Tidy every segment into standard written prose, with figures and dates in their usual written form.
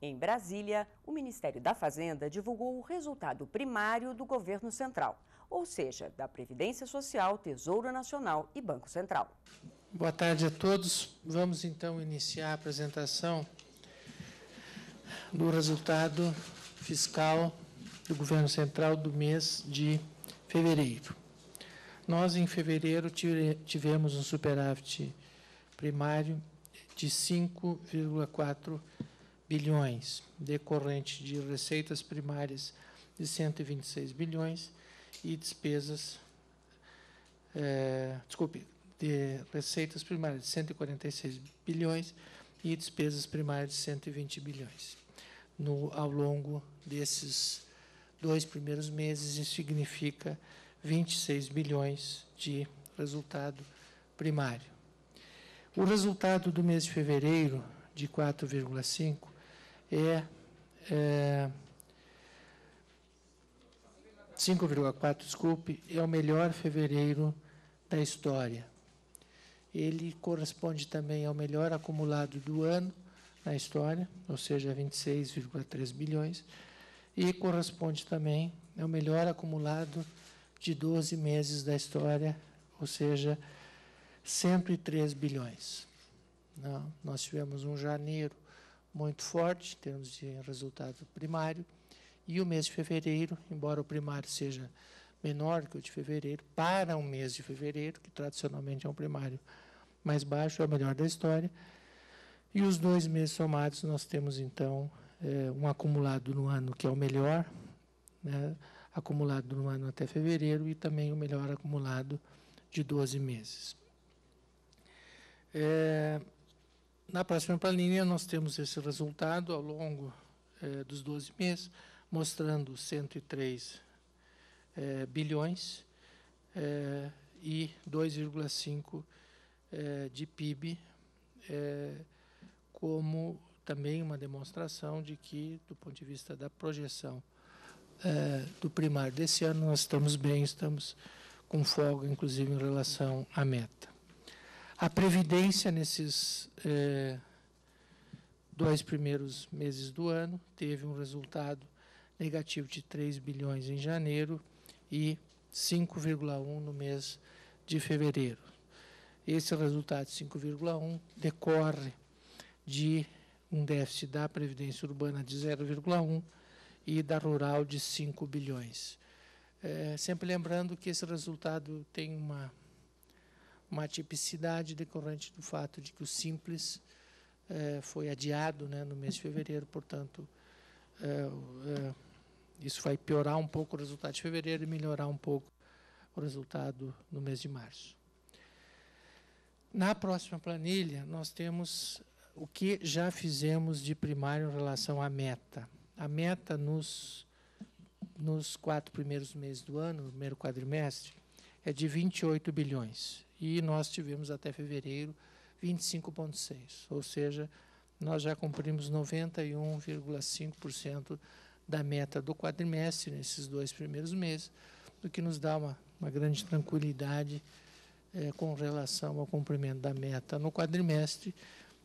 Em Brasília, o Ministério da Fazenda divulgou o resultado primário do governo central, ou seja, da Previdência Social, Tesouro Nacional e Banco Central. Boa tarde a todos. Vamos então iniciar a apresentação do resultado fiscal do governo central do mês de fevereiro. Nós, em fevereiro, tivemos um superávit primário de 5,4 bilhões, decorrente de receitas primárias de 126 bilhões e despesas, de receitas primárias de 146 bilhões e despesas primárias de 120 bilhões. Ao longo desses dois primeiros meses, isso significa 26 bilhões de resultado primário. O resultado do mês de fevereiro, de 4,5, é 5,4, desculpe, é o melhor fevereiro da história. Ele corresponde também ao melhor acumulado do ano na história, ou seja, 26,3 bilhões, e corresponde também ao melhor acumulado de 12 meses da história, ou seja, 103 bilhões. Não, nós tivemos um janeiro muito forte, em termos de resultado primário, e o mês de fevereiro, embora o primário seja menor que o de fevereiro, para o mês de fevereiro, que tradicionalmente é um primário mais baixo, é o melhor da história, e os dois meses somados nós temos, então, um acumulado no ano que é o melhor, né, acumulado no ano até fevereiro, e também o melhor acumulado de 12 meses. Na próxima planilha, nós temos esse resultado ao longo dos 12 meses, mostrando 103 bilhões e 2,5 de PIB, como também uma demonstração de que, do ponto de vista da projeção do primário desse ano, nós estamos bem, estamos com folga, inclusive, em relação à meta. A Previdência, nesses dois primeiros meses do ano, teve um resultado negativo de 3 bilhões em janeiro e 5,1 no mês de fevereiro. Esse resultado, 5,1, decorre de um déficit da Previdência Urbana de 0,1 e da Rural de 5 bilhões. Sempre lembrando que esse resultado tem uma atipicidade decorrente do fato de que o Simples foi adiado, né, no mês de fevereiro, portanto, isso vai piorar um pouco o resultado de fevereiro e melhorar um pouco o resultado no mês de março. Na próxima planilha, nós temos o que já fizemos de primário em relação à meta. A meta nos quatro primeiros meses do ano, no primeiro quadrimestre, é de 28 bilhões. E nós tivemos até fevereiro 25,6, ou seja, nós já cumprimos 91,5% da meta do quadrimestre nesses dois primeiros meses, o que nos dá uma grande tranquilidade com relação ao cumprimento da meta no quadrimestre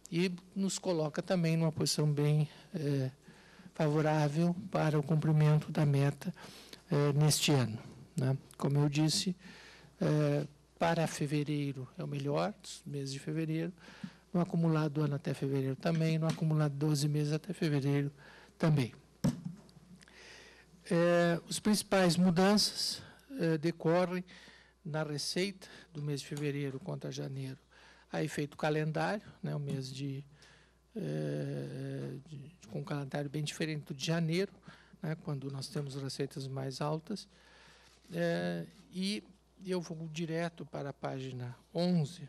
e nos coloca também numa posição bem favorável para o cumprimento da meta neste ano, né? Como eu disse, para fevereiro é o melhor, dos meses de fevereiro, no acumulado do ano até fevereiro também, no acumulado 12 meses até fevereiro também. Os principais mudanças decorrem na receita do mês de fevereiro contra janeiro, a efeito calendário, né, o mês com um calendário bem diferente do de janeiro, né, quando nós temos receitas mais altas, e eu vou direto para a página 11,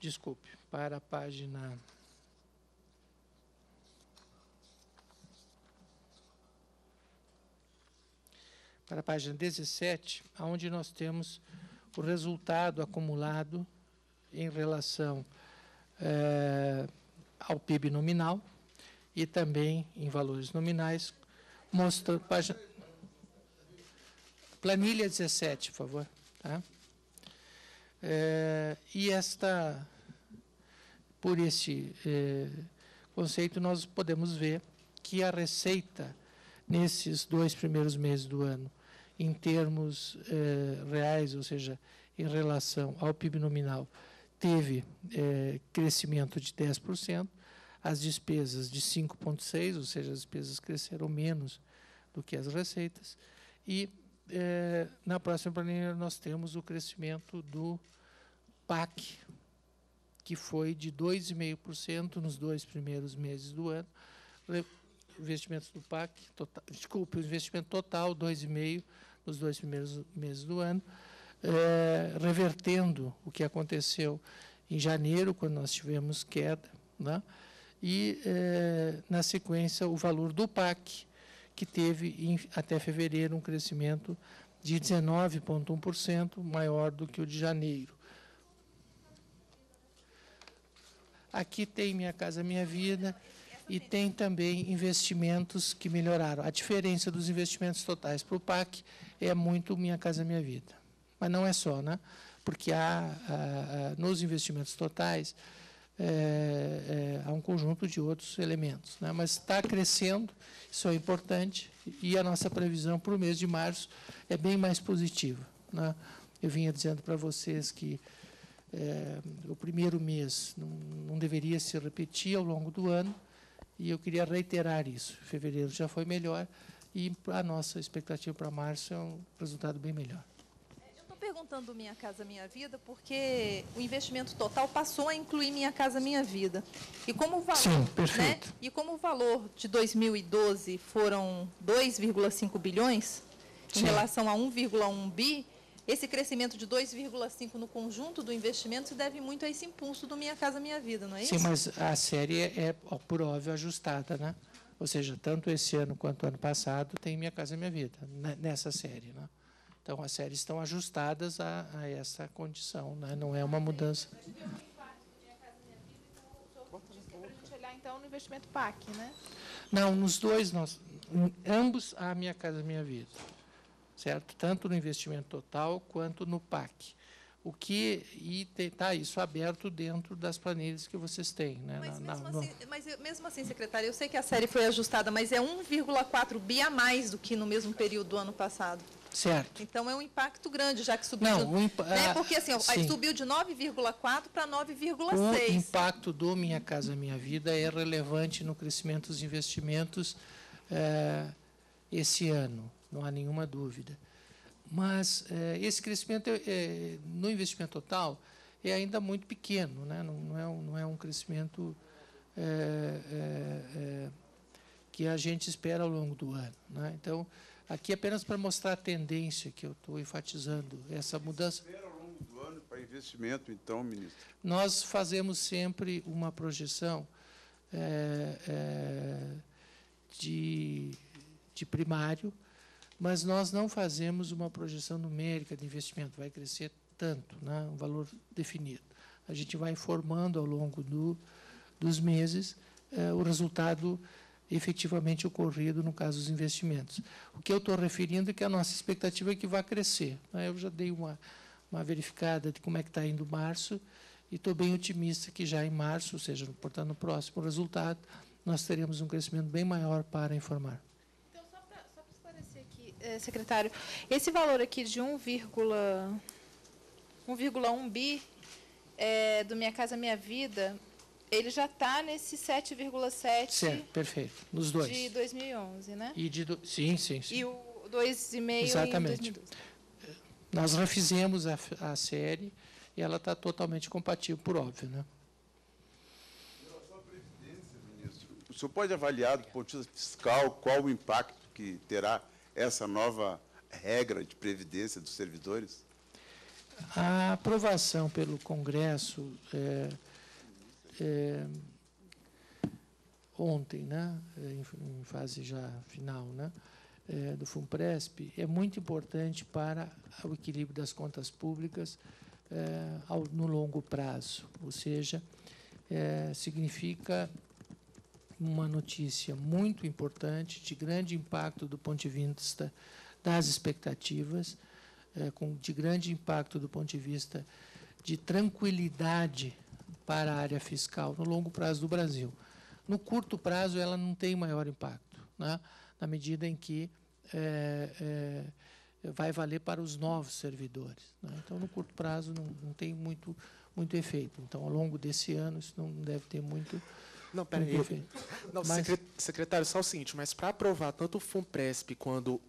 desculpe, para a página 17, onde nós temos o resultado acumulado em relação ao PIB nominal e também em valores nominais, Mostra, página, planilha 17, por favor. Tá? E esta, por este conceito, nós podemos ver que a receita, nesses dois primeiros meses do ano, em termos reais, ou seja, em relação ao PIB nominal, teve crescimento de 10%, as despesas de 5,6%, ou seja, as despesas cresceram menos do que as receitas, e na próxima planilha nós temos o crescimento do PAC, que foi de 2,5% nos dois primeiros meses do ano. Investimentos do PAC, total, desculpe, o investimento total, 2,5% nos dois primeiros meses do ano, revertendo o que aconteceu em janeiro, quando nós tivemos queda, né? E, na sequência, o valor do PAC, que teve, até fevereiro, um crescimento de 19,1%, maior do que o de janeiro. Aqui tem Minha Casa Minha Vida e tem também investimentos que melhoraram. A diferença dos investimentos totais para o PAC é muito Minha Casa Minha Vida. Mas não é só, né? Porque nos investimentos totais há um conjunto de outros elementos, né? Mas está crescendo, isso é importante, e a nossa previsão para o mês de março é bem mais positiva, né? Eu vinha dizendo para vocês que o primeiro mês não deveria se repetir ao longo do ano, e eu queria reiterar isso. Fevereiro já foi melhor, e a nossa expectativa para março é um resultado bem melhor. Perguntando Minha Casa Minha Vida, porque o investimento total passou a incluir Minha Casa Minha Vida. E como o valor, sim, perfeito, né? E como o valor de 2012 foram 2,5 bilhões, sim, em relação a 1,1 bi, esse crescimento de 2,5 no conjunto do investimento se deve muito a esse impulso do Minha Casa Minha Vida, não é isso? Sim, mas a série é por óbvio ajustada, né? Ou seja, tanto esse ano quanto ano passado tem Minha Casa Minha Vida nessa série, né? Então, as séries estão ajustadas a essa condição, né? Não é uma mudança. Nós tivemos um impacto do Minha Casa Minha Vida, então, para a gente olhar, então, no investimento PAC, né? Não, nos dois, ambos a Minha Casa Minha Vida, certo? Tanto no investimento total quanto no PAC. O que está isso aberto dentro das planilhas que vocês têm, né? Mas mesmo assim, secretária, eu sei que a série foi ajustada, mas é 1,4 bi a mais do que no mesmo período do ano passado. Certo. Então, é um impacto grande, já que subiu. Não, né? Porque assim, subiu de 9,4 para 9,6. O impacto do Minha Casa Minha Vida é relevante no crescimento dos investimentos esse ano, não há nenhuma dúvida. Mas esse crescimento no investimento total é ainda muito pequeno, né? não é um crescimento que a gente espera ao longo do ano, né? Então, aqui apenas para mostrar a tendência que eu estou enfatizando, essa mudança. Espera ao longo do ano para investimento, então, ministro? Nós fazemos sempre uma projeção de primário, mas nós não fazemos uma projeção numérica de investimento, vai crescer tanto, né, um valor definido. A gente vai informando ao longo dos meses o resultado efetivamente ocorrido no caso dos investimentos. O que eu estou referindo é que a nossa expectativa é que vá crescer, né? Eu já dei uma verificada de como é que está indo março, e estou bem otimista que já em março, ou seja, portanto, no próximo resultado, nós teremos um crescimento bem maior para informar. Secretário, esse valor aqui de 1,1 bi do Minha Casa Minha Vida, ele já está nesse 7,7. Certo, perfeito. Nos dois. De 2011, né? E sim. E o 2,5. Exatamente. Em 2012. Nós refizemos a série e ela está totalmente compatível, por óbvio, né? Em relação à Previdência, ministro, o senhor pode avaliar do ponto de vista fiscal qual o impacto que terá essa nova regra de previdência dos servidores? A aprovação pelo Congresso ontem, né, em fase já final, né, do FUNPRESP, é muito importante para o equilíbrio das contas públicas no longo prazo. Ou seja, significa uma notícia muito importante, de grande impacto do ponto de vista das expectativas, de grande impacto do ponto de vista de tranquilidade para a área fiscal no longo prazo do Brasil. No curto prazo, ela não tem maior impacto, né? Na medida em que vai valer para os novos servidores, né? Então, no curto prazo, não tem muito efeito. Então, ao longo desse ano, isso não deve ter muito... Não, peraí. Secretário, só o seguinte, mas para aprovar tanto o FUNPRESP quanto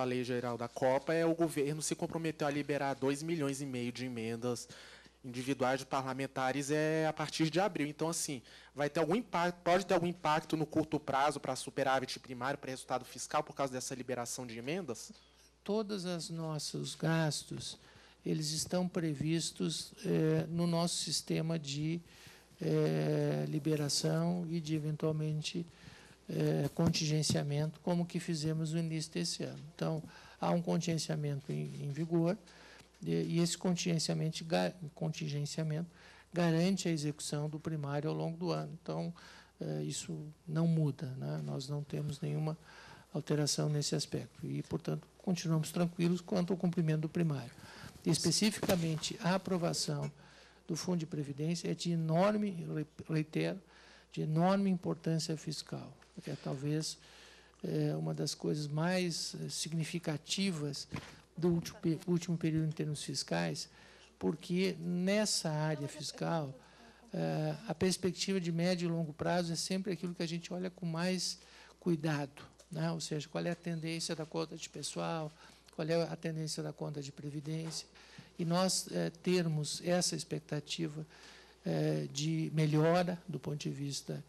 a Lei Geral da Copa, o governo se comprometeu a liberar 2,5 milhões de emendas individuais de parlamentares a partir de abril. Então, assim, vai ter algum impacto, pode ter algum impacto no curto prazo para superávit primário, para resultado fiscal, por causa dessa liberação de emendas? Todos os nossos gastos, eles estão previstos no nosso sistema de liberação e de, eventualmente, contingenciamento, como que fizemos no início desse ano. Então, há um contingenciamento em vigor, e esse contingenciamento garante a execução do primário ao longo do ano. Então, isso não muda, né? Nós não temos nenhuma alteração nesse aspecto. E, portanto, continuamos tranquilos quanto ao cumprimento do primário. Especificamente, a aprovação do Fundo de Previdência é de enorme, reitero, de enorme importância fiscal, que é talvez uma das coisas mais significativas do último período em termos fiscais, porque nessa área fiscal a perspectiva de médio e longo prazo é sempre aquilo que a gente olha com mais cuidado, né? Ou seja, qual é a tendência da conta de pessoal, qual é a tendência da conta de previdência, e nós termos essa expectativa de melhora do ponto de vista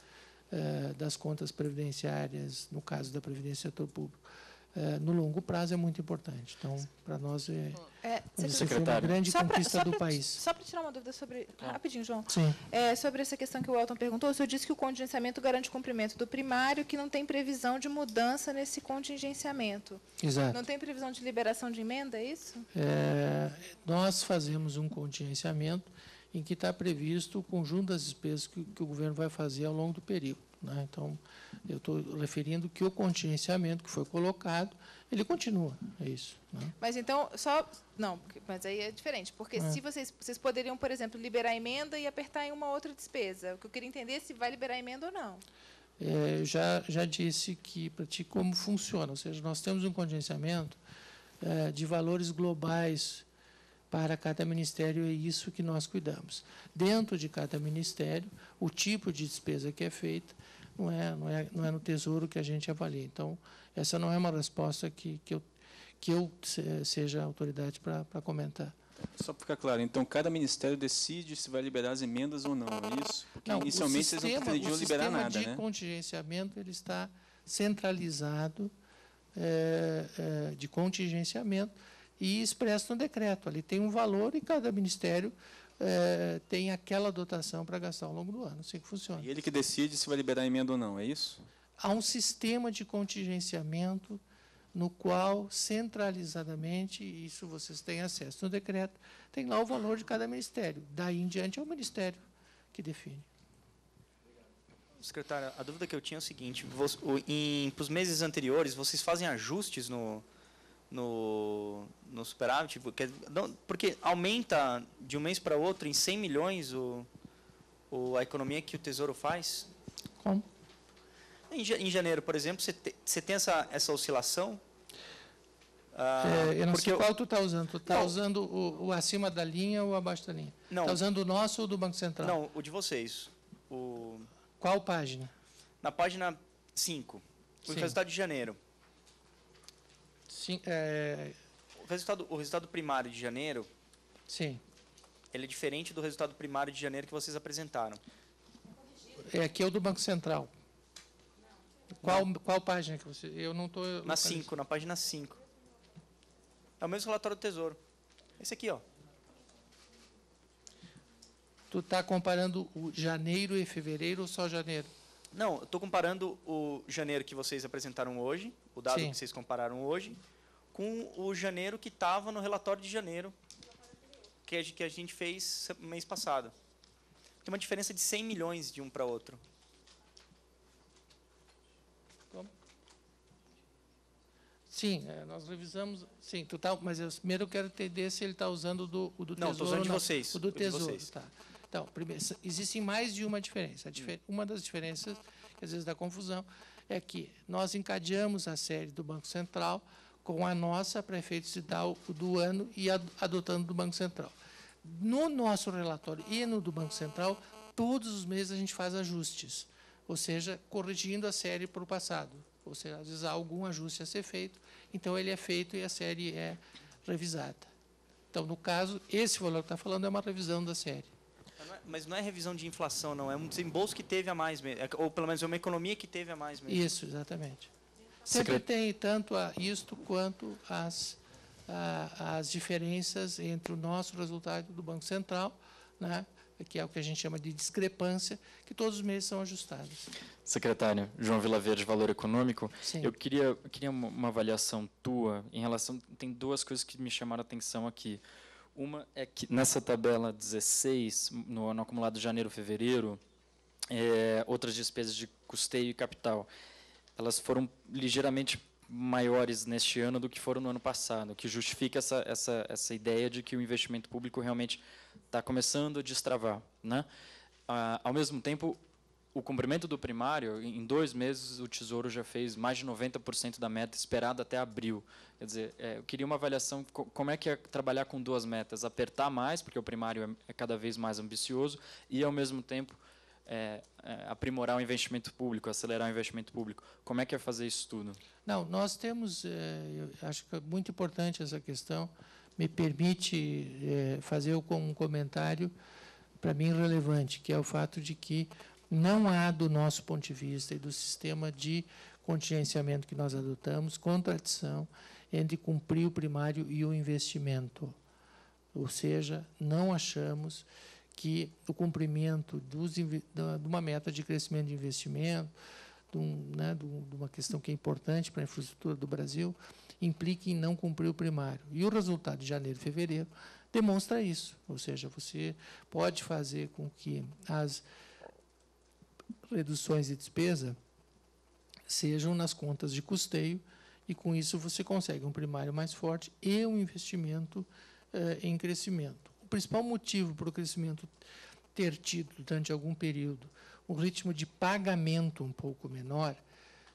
das contas previdenciárias, no caso da Previdência do Setor Público, no longo prazo é muito importante. Então, para nós, isso foi uma grande conquista do país. Só para tirar uma dúvida sobre... Rapidinho, João. Sim. Sobre essa questão que o Elton perguntou, o senhor disse que o contingenciamento garante o cumprimento do primário, que não tem previsão de mudança nesse contingenciamento. Exato. Não tem previsão de liberação de emenda, é isso? Nós fazemos um contingenciamento em que está previsto o conjunto das despesas que o governo vai fazer ao longo do período, né? Então, eu estou referindo que o contingenciamento que foi colocado, ele continua, é isso, né? Mas, então, só... Não, mas aí é diferente, porque se vocês poderiam, por exemplo, liberar a emenda e apertar em uma outra despesa. O que eu queria entender é se vai liberar a emenda ou não. Eu já disse que, para ti, como funciona. Ou seja, nós temos um contingenciamento de valores globais para cada ministério, é isso que nós cuidamos. Dentro de cada ministério, o tipo de despesa que é feita não é no Tesouro que a gente avalia. Então, essa não é uma resposta que eu seja autoridade para comentar. Só para ficar claro, então, cada ministério decide se vai liberar as emendas ou não, é isso? Porque não, inicialmente vocês não pretendiam liberar nada, né? O sistema de contingenciamento ele está centralizado de contingenciamento, e expresso no decreto. Ali tem um valor e cada ministério tem aquela dotação para gastar ao longo do ano. Assim que funciona. E ele que decide se vai liberar a emenda ou não, é isso? Há um sistema de contingenciamento no qual, centralizadamente, isso vocês têm acesso no decreto, tem lá o valor de cada ministério. Daí em diante é o ministério que define. Secretária, a dúvida que eu tinha é o seguinte, para os meses anteriores, vocês fazem ajustes no superávit, porque aumenta de um mês para outro em 100 milhões a economia que o Tesouro faz? Como? Em janeiro, por exemplo, você tem essa oscilação? Eu não sei qual tu está usando. Tu está usando o acima da linha ou abaixo da linha? Não. Está usando o nosso ou do Banco Central? Não, o de vocês. Qual página? Na página 5, o resultado de janeiro. Sim, o resultado primário de janeiro, sim, ele é diferente do resultado primário de janeiro que vocês apresentaram. Aqui é o do Banco Central. Não. Qual página que você... Eu não estou... Na página 5. É o mesmo relatório do Tesouro. Esse aqui, ó. Tu está comparando o janeiro e fevereiro ou só janeiro? Não, eu estou comparando o janeiro que vocês apresentaram hoje, o dado que vocês compararam hoje, com o janeiro que estava no relatório de janeiro, que a gente fez mês passado. Tem uma diferença de 100 milhões de um para outro. Sim, nós revisamos. Sim, tu tá, mas eu primeiro quero entender se ele está usando o do não, Tesouro. Não, estou usando de vocês. O do Tesouro, vocês. Tá. Então, primeiro, existe mais de uma diferença. Uma das diferenças, que às vezes dá confusão, é que nós encadeamos a série do Banco Central com a nossa para efeito cidal do ano e adotando do Banco Central. No nosso relatório e no do Banco Central, todos os meses a gente faz ajustes, ou seja, corrigindo a série para o passado. Ou seja, às vezes há algum ajuste a ser feito, então ele é feito e a série é revisada. Então, no caso, esse valor que está falando é uma revisão da série. Mas não é revisão de inflação, não. É um desembolso que teve a mais mesmo. Ou, pelo menos, é uma economia que teve a mais mesmo. Isso, exatamente. Sempre tem tanto a isto quanto as diferenças entre o nosso resultado do Banco Central, né, que é o que a gente chama de discrepância, que todos os meses são ajustados. Secretário, João Vilaverde, Valor Econômico. Sim. Eu queria uma avaliação tua em relação... Tem duas coisas que me chamaram a atenção aqui. Uma é que nessa tabela 16, no acumulado de janeiro e fevereiro, outras despesas de custeio e capital, elas foram ligeiramente maiores neste ano do que foram no ano passado, o que justifica essa ideia de que o investimento público realmente está começando a destravar, né? Ao mesmo tempo, o cumprimento do primário, em 2 meses, o Tesouro já fez mais de 90% da meta esperada até abril. Quer dizer, eu queria uma avaliação, como é que é trabalhar com duas metas? Apertar mais, porque o primário é cada vez mais ambicioso, e, ao mesmo tempo, aprimorar o investimento público, acelerar o investimento público. Como é que é fazer isso tudo? Não, nós temos, eu acho que é muito importante essa questão, me permite fazer um comentário, para mim, relevante, que é o fato de que não há, do nosso ponto de vista e do sistema de contingenciamento que nós adotamos, contradição entre cumprir o primário e o investimento. Ou seja, não achamos que o cumprimento de uma meta de crescimento de investimento, de uma questão que é importante para a infraestrutura do Brasil, implique em não cumprir o primário. E o resultado de janeiro e fevereiro demonstra isso. Ou seja, você pode fazer com que as reduções de despesa sejam nas contas de custeio e, com isso, você consegue um primário mais forte e um investimento em crescimento. O principal motivo para o crescimento ter tido, durante algum período, um ritmo de pagamento um pouco menor,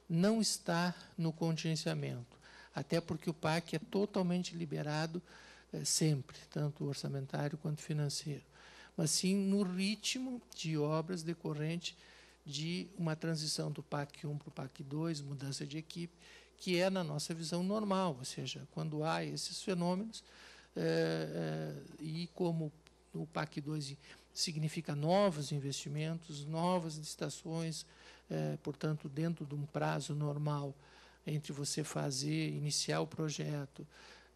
não está no contingenciamento, até porque o PAC é totalmente liberado sempre, tanto orçamentário quanto financeiro, mas sim no ritmo de obras decorrente de uma transição do PAC 1 para o PAC 2, mudança de equipe, que é, na nossa visão, normal, ou seja, quando há esses fenômenos, e como o PAC 2 significa novos investimentos, novas licitações, portanto, dentro de um prazo normal entre você fazer, iniciar o projeto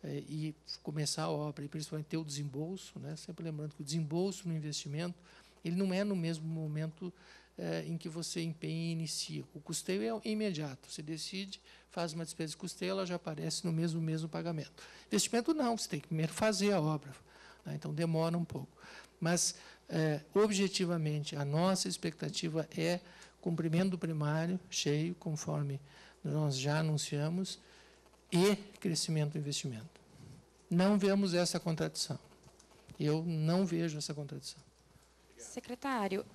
e começar a obra, e principalmente ter o desembolso, né? Sempre lembrando que o desembolso no investimento, ele não é no mesmo momento em que você empenha e inicia. O custeio é imediato. Você decide, faz uma despesa de custeio, ela já aparece no mês do pagamento. Investimento não, você tem que primeiro fazer a obra, né? Então demora um pouco. Mas, objetivamente, a nossa expectativa é cumprimento do primário cheio, conforme nós já anunciamos, e crescimento do investimento. Não vemos essa contradição. Eu não vejo essa contradição. Secretário,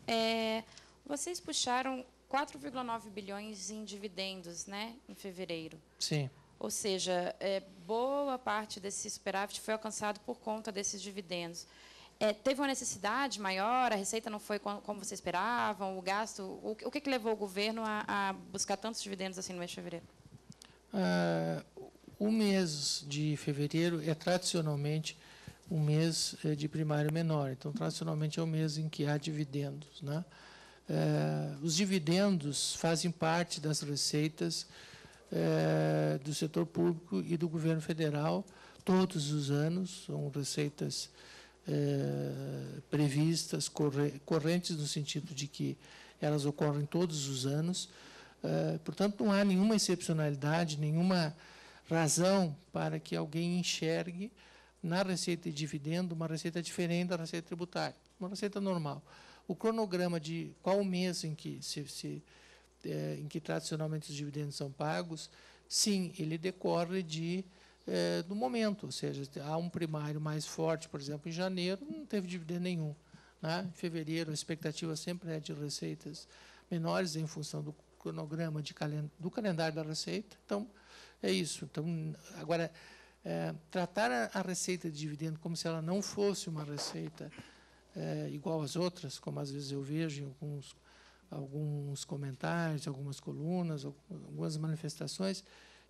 vocês puxaram 4,9 bilhões em dividendos, né, em fevereiro. Sim. Ou seja, boa parte desse superávit foi alcançado por conta desses dividendos. Teve uma necessidade maior, a receita não foi como vocês esperavam, o gasto... O que levou o governo a buscar tantos dividendos assim no mês de fevereiro? O mês de fevereiro é tradicionalmente um mês de primário menor. Então, tradicionalmente, é o mês em que há dividendos, né? Os dividendos fazem parte das receitas do setor público e do governo federal todos os anos, são receitas previstas, correntes, no sentido de que elas ocorrem todos os anos. Portanto, não há nenhuma excepcionalidade, nenhuma razão para que alguém enxergue na receita de dividendo uma receita diferente da receita tributária, uma receita normal. O cronograma de qual mês em que tradicionalmente os dividendos são pagos sim, ele decorre de, do momento, ou seja, há um primário mais forte, por exemplo, em janeiro, não teve dividendo nenhum. Né? Em fevereiro, a expectativa sempre é de receitas menores em função do cronograma do calendário da receita. Então, é isso. Então, agora, tratar a receita de dividendo como se ela não fosse uma receita igual às outras, como às vezes eu vejo em alguns comentários, algumas colunas, algumas manifestações,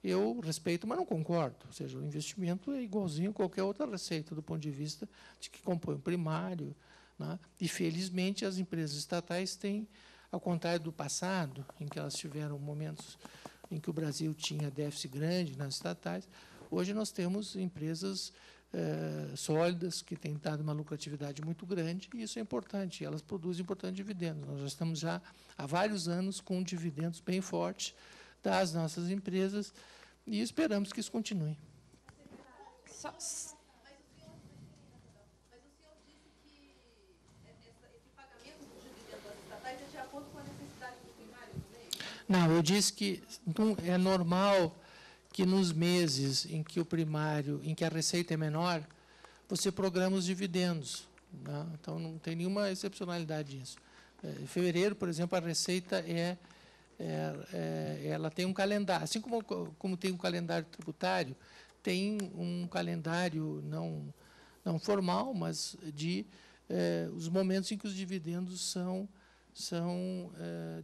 eu respeito, mas não concordo. Ou seja, o investimento é igualzinho a qualquer outra receita, do ponto de vista de que compõe o primário. Né? E, felizmente, as empresas estatais têm, ao contrário do passado, em que elas tiveram momentos em que o Brasil tinha déficit grande nas estatais, hoje nós temos empresas sólidas, que têm dado uma lucratividade muito grande, e isso é importante, elas produzem importantes dividendos. Nós já estamos já há vários anos com dividendos bem fortes das nossas empresas e esperamos que isso continue. Só... Não, eu disse que é normal que nos meses em que o primário, em que a receita é menor, você programa os dividendos. Né? Então, não tem nenhuma excepcionalidade disso. Em fevereiro, por exemplo, a receita ela tem um calendário. Assim como tem um calendário tributário, tem um calendário não formal, mas de os momentos em que os dividendos são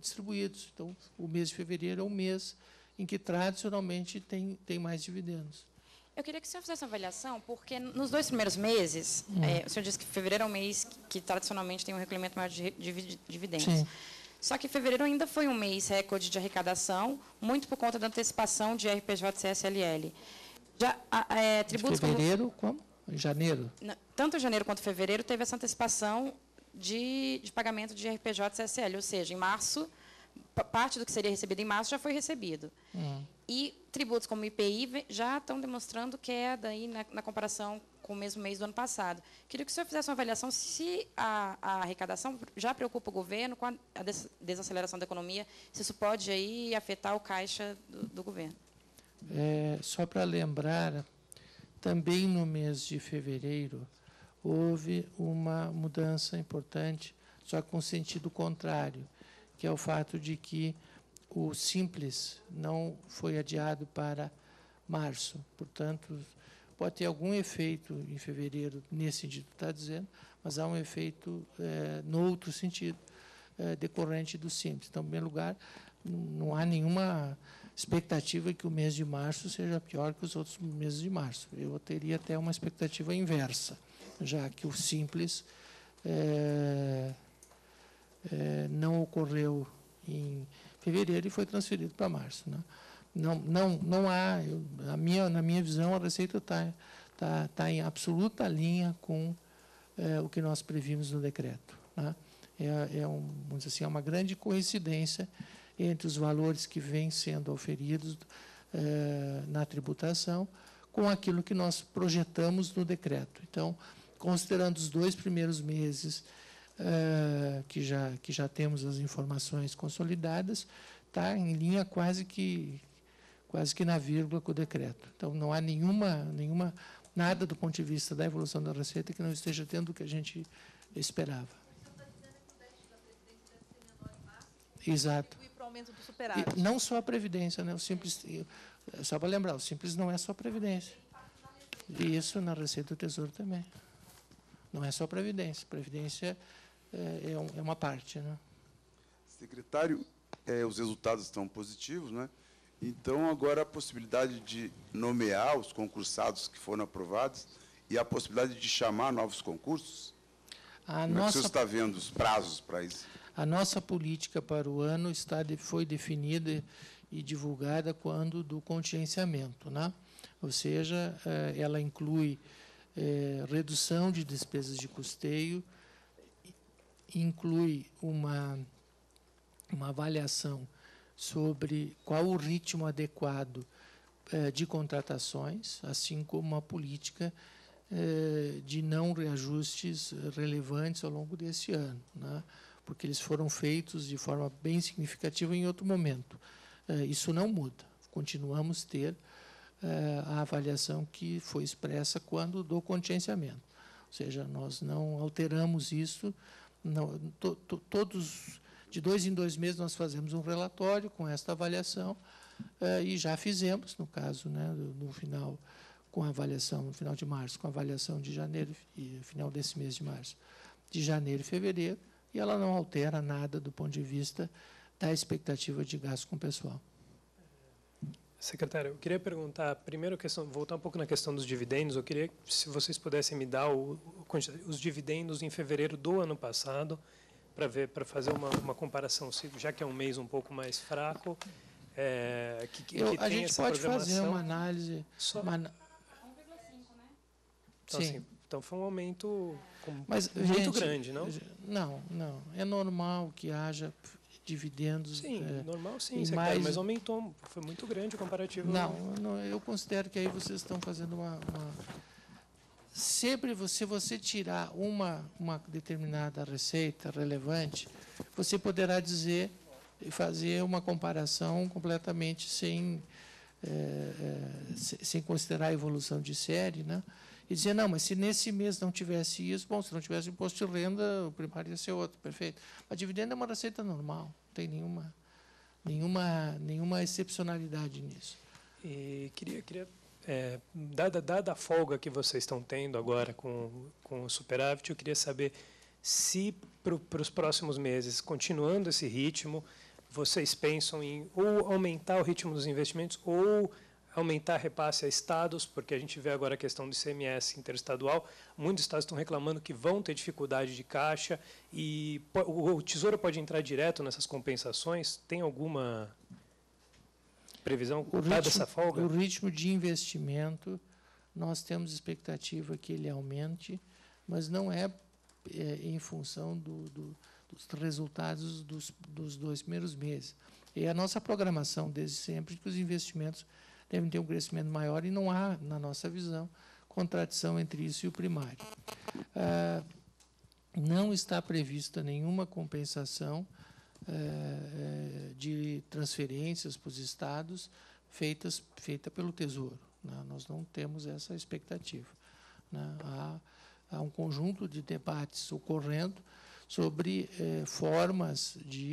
distribuídos. Então, o mês de fevereiro é um mês em que, tradicionalmente, tem mais dividendos. Eu queria que o senhor fizesse uma avaliação, porque nos dois primeiros meses, o senhor disse que fevereiro é um mês que tradicionalmente tem um recolhimento maior de dividendos. Sim. Só que fevereiro ainda foi um mês recorde de arrecadação, muito por conta da antecipação de IRPJ e CSLL. Já, tributos fevereiro, como? Janeiro? Tanto janeiro quanto fevereiro teve essa antecipação de pagamento de IRPJ e CSLL, ou seja, em março... Parte do que seria recebido em março já foi recebido. E tributos como o IPI já estão demonstrando queda aí na comparação com o mesmo mês do ano passado. Queria que o senhor fizesse uma avaliação se a arrecadação já preocupa o governo com a desaceleração da economia, se isso pode aí afetar o caixa do governo. Só para lembrar, também no mês de fevereiro houve uma mudança importante, só com sentido contrário, que é o fato de que o Simples não foi adiado para março. Portanto, pode ter algum efeito em fevereiro, nesse sentido que está dizendo, mas há um efeito no outro sentido, decorrente do Simples. Então, em primeiro lugar, não há nenhuma expectativa que o mês de março seja pior que os outros meses de março. Eu teria até uma expectativa inversa, já que o Simples... não ocorreu em fevereiro e foi transferido para março. Né? Não há, na minha visão, a receita está em absoluta linha com o que nós previmos no decreto. Né? Vamos dizer assim, é uma grande coincidência entre os valores que vêm sendo oferidos na tributação com aquilo que nós projetamos no decreto. Então, considerando os dois primeiros meses, que já temos as informações consolidadas, está em linha quase que na vírgula com o decreto. Então, não há nada do ponto de vista da evolução da receita que não esteja tendo o que a gente esperava. Exato. E não só a Previdência, né? O Simples, só para lembrar, o Simples não é só a Previdência. E isso na Receita do Tesouro também. Não é só a Previdência. Previdência é uma parte, né? Secretário, os resultados estão positivos, né? Então, agora a possibilidade de nomear os concursados que foram aprovados e a possibilidade de chamar novos concursos? Como é que o senhor está vendo os prazos para isso? A nossa política para o ano foi definida e divulgada quando do contingenciamento, né? Ou seja, ela inclui redução de despesas de custeio, inclui uma avaliação sobre qual o ritmo adequado de contratações, assim como uma política de não reajustes relevantes ao longo desse ano, né? Porque eles foram feitos de forma bem significativa em outro momento. Isso não muda. continuamos a ter a avaliação que foi expressa quando do contingenciamento. Ou seja, nós não alteramos isso. Não, todos, de 2 em 2 meses, nós fazemos um relatório com esta avaliação e já fizemos, no caso, né, no final, com a avaliação no final de março, com a avaliação de janeiro e final desse mês de março, de janeiro e fevereiro, e ela não altera nada do ponto de vista da expectativa de gasto com o pessoal. Secretário, eu queria perguntar, primeiro, voltar um pouco na questão dos dividendos. Eu queria, se vocês pudessem me dar os dividendos em fevereiro do ano passado, para ver, para fazer uma comparação, já que é um mês um pouco mais fraco. A gente pode fazer uma análise... Só 1,5, né? Então, sim. Assim, então, foi um aumento muito grande, não? Não, não. É normal que haja... dividendos. Sim, normal, sim, mas aumentou, foi muito grande o comparativo. Não, eu considero que aí vocês estão fazendo uma... Sempre, se você tirar uma determinada receita relevante, você poderá dizer e fazer uma comparação completamente sem considerar a evolução de série, né? E dizer, não, mas se nesse mês não tivesse isso, bom, se não tivesse imposto de renda, o primário ia ser outro, perfeito. Mas dividendo é uma receita normal, não tem nenhuma excepcionalidade nisso. E queria dada a folga que vocês estão tendo agora com o superávit, eu queria saber se, para os próximos meses, continuando esse ritmo, vocês pensam em ou aumentar o ritmo dos investimentos ou... aumentar repasse a estados, porque a gente vê agora a questão do ICMS interestadual. Muitos estados estão reclamando que vão ter dificuldade de caixa e o Tesouro pode entrar direto nessas compensações. Tem alguma previsão dada essa folga? O ritmo de investimento, nós temos expectativa que ele aumente, mas não é em função dos resultados dos 2 primeiros meses. E a nossa programação desde sempre que os investimentos devem ter um crescimento maior e não há, na nossa visão, contradição entre isso e o primário. Não está prevista nenhuma compensação de transferências para os estados feita pelo Tesouro. Nós não temos essa expectativa. Há um conjunto de debates ocorrendo sobre formas de...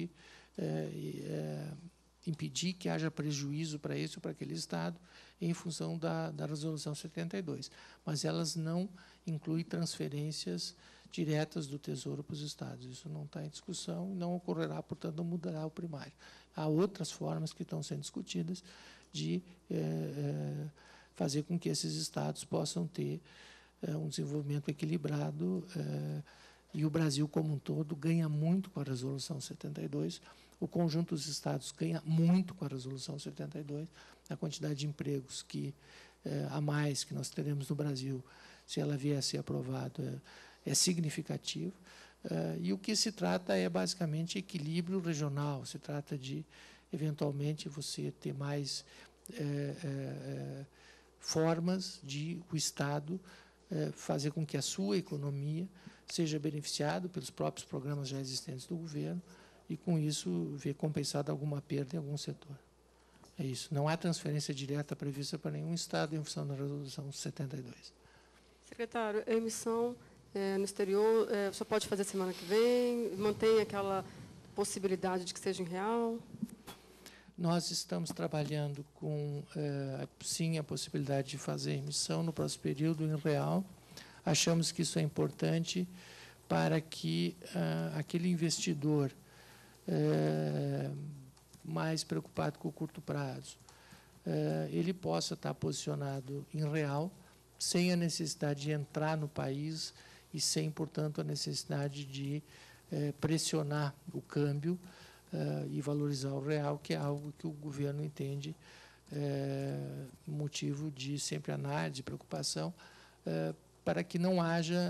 impedir que haja prejuízo para esse ou para aquele estado em função da Resolução 72. Mas elas não incluem transferências diretas do Tesouro para os estados. Isso não está em discussão e não ocorrerá, portanto, não mudará o primário. Há outras formas que estão sendo discutidas de fazer com que esses estados possam ter um desenvolvimento equilibrado e o Brasil como um todo ganha muito com a Resolução 72, o conjunto dos estados ganha muito com a Resolução 72, a quantidade de empregos que a mais que nós teremos no Brasil, se ela vier a ser aprovada, é significativo. E o que se trata é, basicamente, equilíbrio regional. Se trata de, eventualmente, você ter mais formas de o Estado fazer com que a sua economia seja beneficiada pelos próprios programas já existentes do governo, e, com isso, ver compensada alguma perda em algum setor. É isso. Não há transferência direta prevista para nenhum Estado em função da Resolução 72. Secretário, a emissão no exterior só pode fazer semana que vem? Mantém aquela possibilidade de que seja em real? Nós estamos trabalhando com, sim, a possibilidade de fazer emissão no próximo período em real. Achamos que isso é importante para que aquele investidor... mais preocupado com o curto prazo, ele possa estar posicionado em real, sem a necessidade de entrar no país e sem, portanto, a necessidade de pressionar o câmbio e valorizar o real, que é algo que o governo entende motivo de sempre análise, de preocupação, para que não haja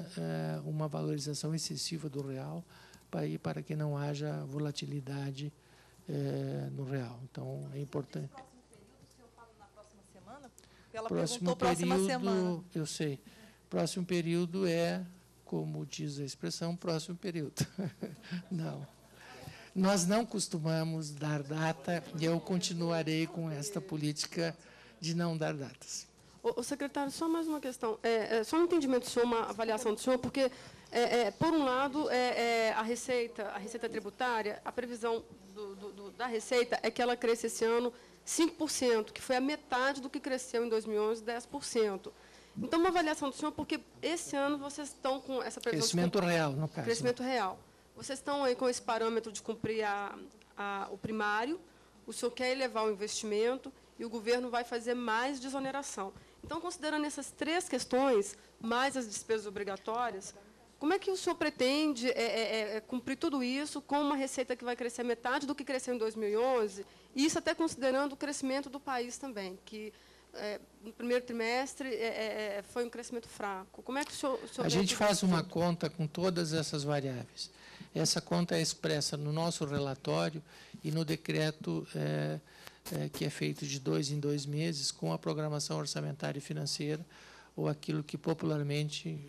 uma valorização excessiva do real, para que não haja volatilidade no real. Então, é importante. Próximo período, se eu falo na próxima semana, ela perguntou próxima semana. Eu sei. Próximo período é, como diz a expressão, próximo período. Não. Nós não costumamos dar data e eu continuarei com esta política de não dar datas. Ô, secretário, só mais uma questão. Só um entendimento do senhor, uma avaliação do senhor, porque, por um lado, a receita tributária, a previsão da receita é que ela cresça esse ano 5%, que foi a metade do que cresceu em 2011, 10%. Então, uma avaliação do senhor, porque esse ano vocês estão com essa previsão... Crescimento real, no caso. Crescimento real. Vocês estão aí com esse parâmetro de cumprir o primário, o senhor quer elevar o investimento e o governo vai fazer mais desoneração. Então, considerando essas três questões, mais as despesas obrigatórias, como é que o senhor pretende cumprir tudo isso com uma receita que vai crescer metade do que cresceu em 2011, e isso até considerando o crescimento do país também, que no primeiro trimestre foi um crescimento fraco. Como é que o senhor a gente faz uma conta com todas essas variáveis. Essa conta é expressa no nosso relatório e no decreto que é feito de 2 em 2 meses com a programação orçamentária e financeira, ou aquilo que popularmente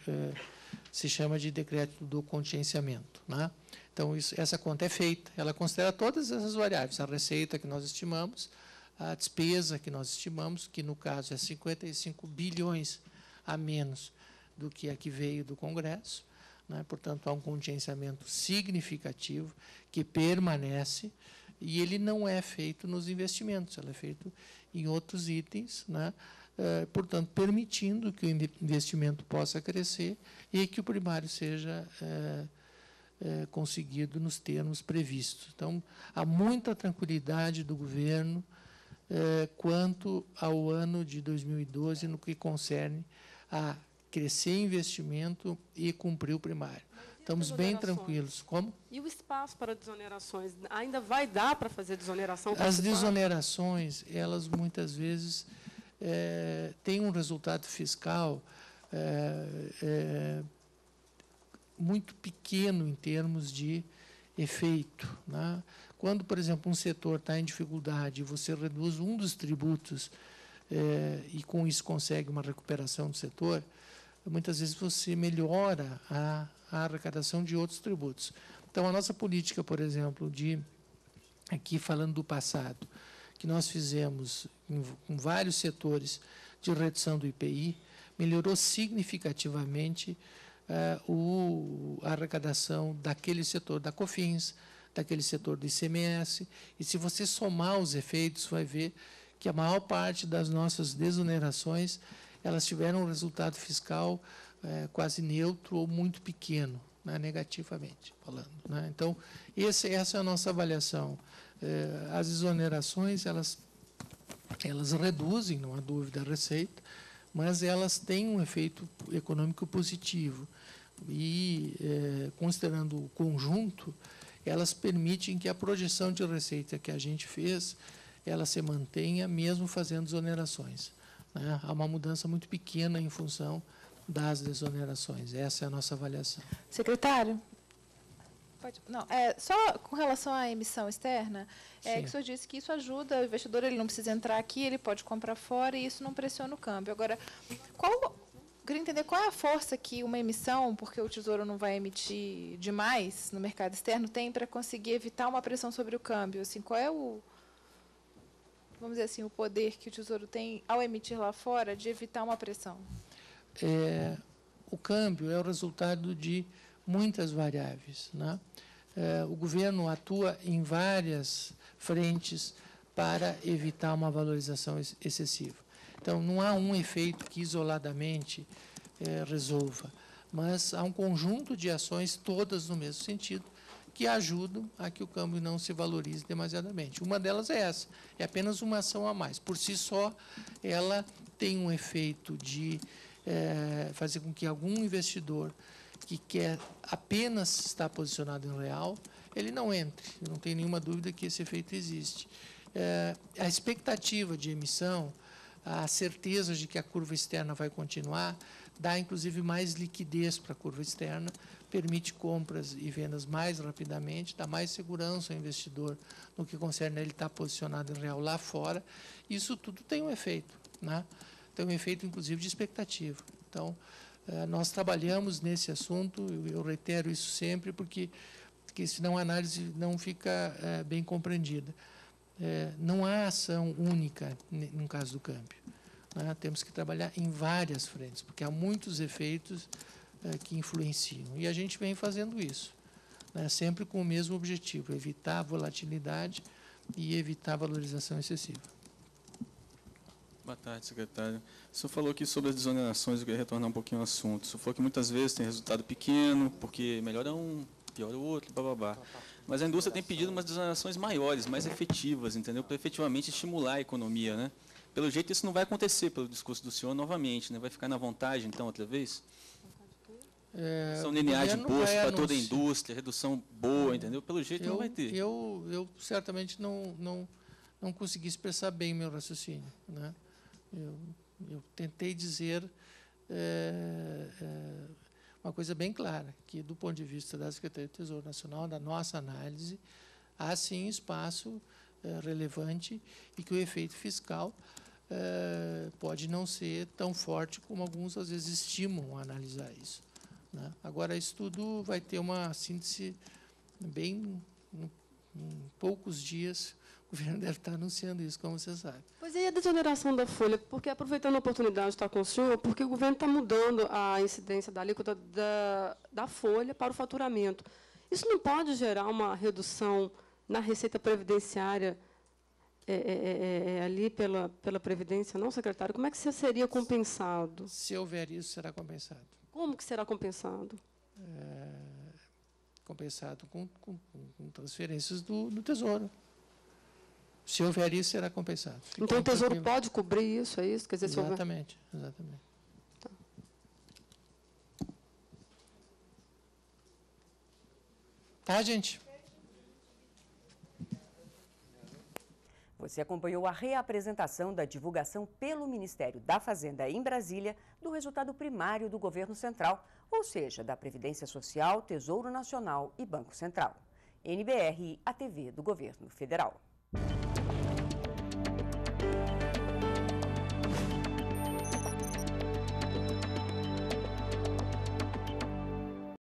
se chama de decreto do contingenciamento, né? Então, essa conta é feita, ela considera todas essas variáveis, a receita que nós estimamos, a despesa que nós estimamos, que no caso é 55 bilhões a menos do que a que veio do Congresso, né? Portanto, há um contingenciamento significativo que permanece, e ele não é feito nos investimentos, ele é feito em outros itens, né? Portanto, permitindo que o investimento possa crescer e que o primário seja conseguido nos termos previstos. Então, há muita tranquilidade do governo quanto ao ano de 2012, no que concerne a crescer investimento e cumprir o primário. Estamos bem tranquilos. Como? E o espaço para desonerações? Ainda vai dar para fazer desoneração? As desonerações, elas muitas vezes... tem um resultado fiscal muito pequeno em termos de efeito, né? Quando, por exemplo, um setor está em dificuldade e você reduz um dos tributos e, com isso, consegue uma recuperação do setor, muitas vezes você melhora a arrecadação de outros tributos. Então, a nossa política, por exemplo, de aqui falando do passado, que nós fizemos com vários setores de redução do IPI, melhorou significativamente a arrecadação daquele setor da COFINS, daquele setor do ICMS, e se você somar os efeitos, vai ver que a maior parte das nossas desonerações, elas tiveram um resultado fiscal quase neutro ou muito pequeno, né, negativamente falando, né? Então, essa é a nossa avaliação. As desonerações, elas reduzem, não há dúvida, a receita, mas elas têm um efeito econômico positivo. E, considerando o conjunto, elas permitem que a projeção de receita que a gente fez, ela se mantenha mesmo fazendo desonerações, né? Há uma mudança muito pequena em função das desonerações. Essa é a nossa avaliação. Secretário? Não, só com relação à emissão externa, que o senhor disse que isso ajuda o investidor, ele não precisa entrar aqui, ele pode comprar fora e isso não pressiona o câmbio. Agora, queria entender qual é a força que uma emissão, porque o Tesouro não vai emitir demais no mercado externo, tem para conseguir evitar uma pressão sobre o câmbio. Assim, qual é o, vamos dizer assim, o poder que o Tesouro tem ao emitir lá fora de evitar uma pressão? O câmbio é o resultado de muitas variáveis, né? O governo atua em várias frentes para evitar uma valorização excessiva. Então, não há um efeito que isoladamente resolva, mas há um conjunto de ações, todas no mesmo sentido, que ajudam a que o câmbio não se valorize demasiadamente. Uma delas é essa, é apenas uma ação a mais. Por si só, ela tem um efeito de fazer com que algum investidor que quer apenas estar posicionado em real, ele não entre. Não tem nenhuma dúvida que esse efeito existe. A expectativa de emissão, a certeza de que a curva externa vai continuar, dá, inclusive, mais liquidez para a curva externa, permite compras e vendas mais rapidamente, dá mais segurança ao investidor no que concerne ele estar posicionado em real lá fora. Isso tudo tem um efeito, né? Tem um efeito, inclusive, de expectativa. Então, nós trabalhamos nesse assunto, eu reitero isso sempre, porque porque senão a análise não fica bem compreendida. Não há ação única no caso do câmbio. Temos que trabalhar em várias frentes, porque há muitos efeitos que influenciam. E a gente vem fazendo isso, sempre com o mesmo objetivo, evitar a volatilidade e evitar a valorização excessiva. Boa tarde, secretário. O senhor falou aqui sobre as desonerações, eu queria retornar um pouquinho ao assunto. O senhor falou que muitas vezes tem resultado pequeno, porque melhora um, piora o outro, bababá. Mas a indústria tem pedido umas desonerações maiores, mais efetivas, entendeu? Para efetivamente estimular a economia, né? Pelo jeito, isso não vai acontecer pelo discurso do senhor novamente, né? Vai ficar na vontade, então, outra vez? São lineares de imposto para toda a indústria, redução boa, entendeu? Pelo jeito, não vai ter. Eu certamente não consegui expressar bem meu raciocínio, né? Eu tentei dizer uma coisa bem clara, que, do ponto de vista da Secretaria do Tesouro Nacional, da nossa análise, há, sim, espaço relevante e que o efeito fiscal pode não ser tão forte como alguns, às vezes, estimam a analisar isso, né? Agora, isso tudo vai ter uma síntese bem... Em poucos dias, o governo deve estar anunciando isso, como você sabe. Pois é, a desoneração da folha, porque, aproveitando a oportunidade de estar com o senhor, porque o governo está mudando a incidência da alíquota da folha para o faturamento. Isso não pode gerar uma redução na receita previdenciária ali pela Previdência, não, secretário? Como é que isso seria compensado? Se houver isso, será compensado. Como que será compensado? Compensado com transferências do Tesouro. Se houver isso, será compensado. Fica então, o Tesouro pode cobrir isso, é isso? Quer dizer, exatamente, exatamente. Tá. Tá, gente? Você acompanhou a reapresentação da divulgação pelo Ministério da Fazenda em Brasília do resultado primário do Governo Central, ou seja, da Previdência Social, Tesouro Nacional e Banco Central. NBR, a TV do Governo Federal.